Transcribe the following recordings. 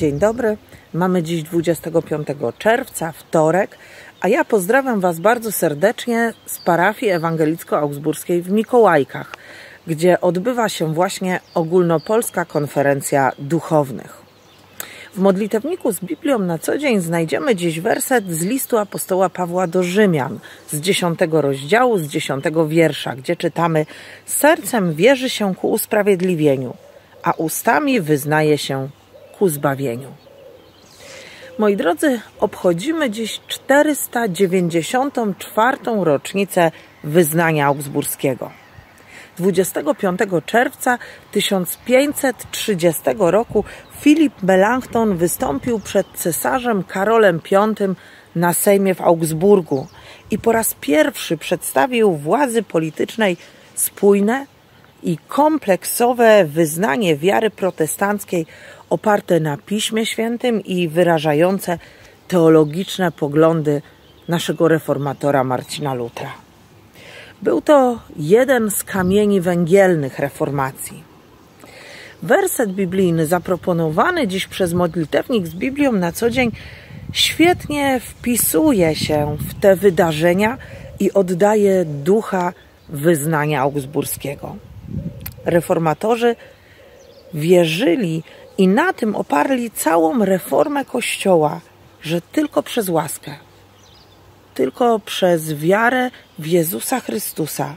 Dzień dobry, mamy dziś 25 czerwca, wtorek, a ja pozdrawiam Was bardzo serdecznie z parafii ewangelicko-augsburskiej w Mikołajkach, gdzie odbywa się właśnie ogólnopolska konferencja duchownych. W modlitewniku z Biblią na co dzień znajdziemy dziś werset z listu apostoła Pawła do Rzymian z 10 rozdziału, z 10 wiersza, gdzie czytamy: sercem wierzy się ku usprawiedliwieniu, a ustami wyznaje się ku zbawieniu. Moi drodzy, obchodzimy dziś 494. rocznicę wyznania augsburskiego. 25 czerwca 1530 roku Filip Melanchthon wystąpił przed cesarzem Karolem V na Sejmie w Augsburgu i po raz pierwszy przedstawił władzy politycznej spójne i kompleksowe wyznanie wiary protestanckiej oparte na Piśmie Świętym i wyrażające teologiczne poglądy naszego reformatora Marcina Lutra. Był to jeden z kamieni węgielnych reformacji. Werset biblijny zaproponowany dziś przez modlitewnik z Biblią na co dzień świetnie wpisuje się w te wydarzenia i oddaje ducha wyznania augsburskiego. Reformatorzy wierzyli i na tym oparli całą reformę Kościoła, że tylko przez łaskę, tylko przez wiarę w Jezusa Chrystusa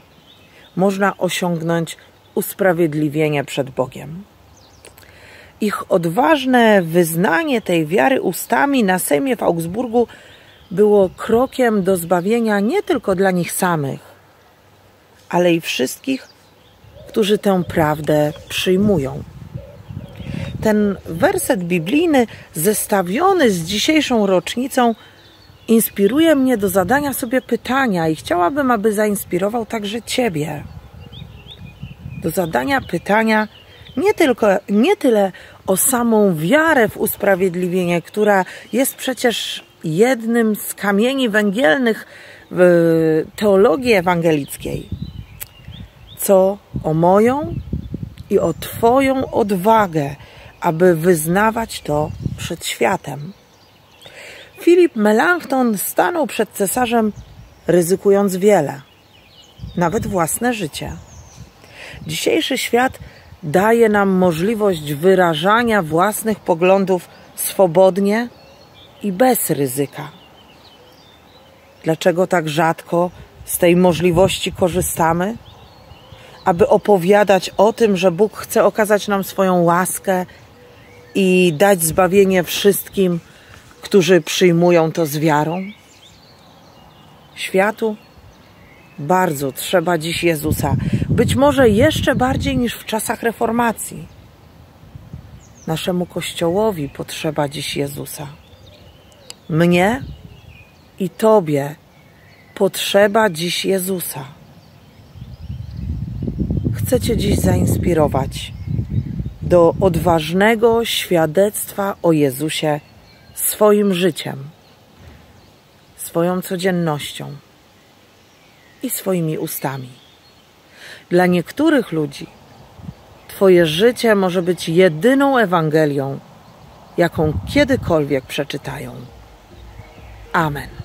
można osiągnąć usprawiedliwienie przed Bogiem. Ich odważne wyznanie tej wiary ustami na Sejmie w Augsburgu było krokiem do zbawienia nie tylko dla nich samych, ale i wszystkich, którzy tę prawdę przyjmują. Ten werset biblijny zestawiony z dzisiejszą rocznicą inspiruje mnie do zadania sobie pytania i chciałabym, aby zainspirował także Ciebie. Do zadania pytania nie tyle o samą wiarę w usprawiedliwienie, która jest przecież jednym z kamieni węgielnych teologii ewangelickiej, co o moją i o Twoją odwagę, aby wyznawać to przed światem. Filip Melanchthon stanął przed cesarzem, ryzykując wiele, nawet własne życie. Dzisiejszy świat daje nam możliwość wyrażania własnych poglądów swobodnie i bez ryzyka. Dlaczego tak rzadko z tej możliwości korzystamy? Aby opowiadać o tym, że Bóg chce okazać nam swoją łaskę i dać zbawienie wszystkim, którzy przyjmują to z wiarą? Światu bardzo trzeba dziś Jezusa, być może jeszcze bardziej niż w czasach reformacji. Naszemu Kościołowi potrzeba dziś Jezusa. Mnie i Tobie potrzeba dziś Jezusa. Chcę Cię dziś zainspirować do odważnego świadectwa o Jezusie swoim życiem, swoją codziennością i swoimi ustami. Dla niektórych ludzi Twoje życie może być jedyną Ewangelią, jaką kiedykolwiek przeczytają. Amen.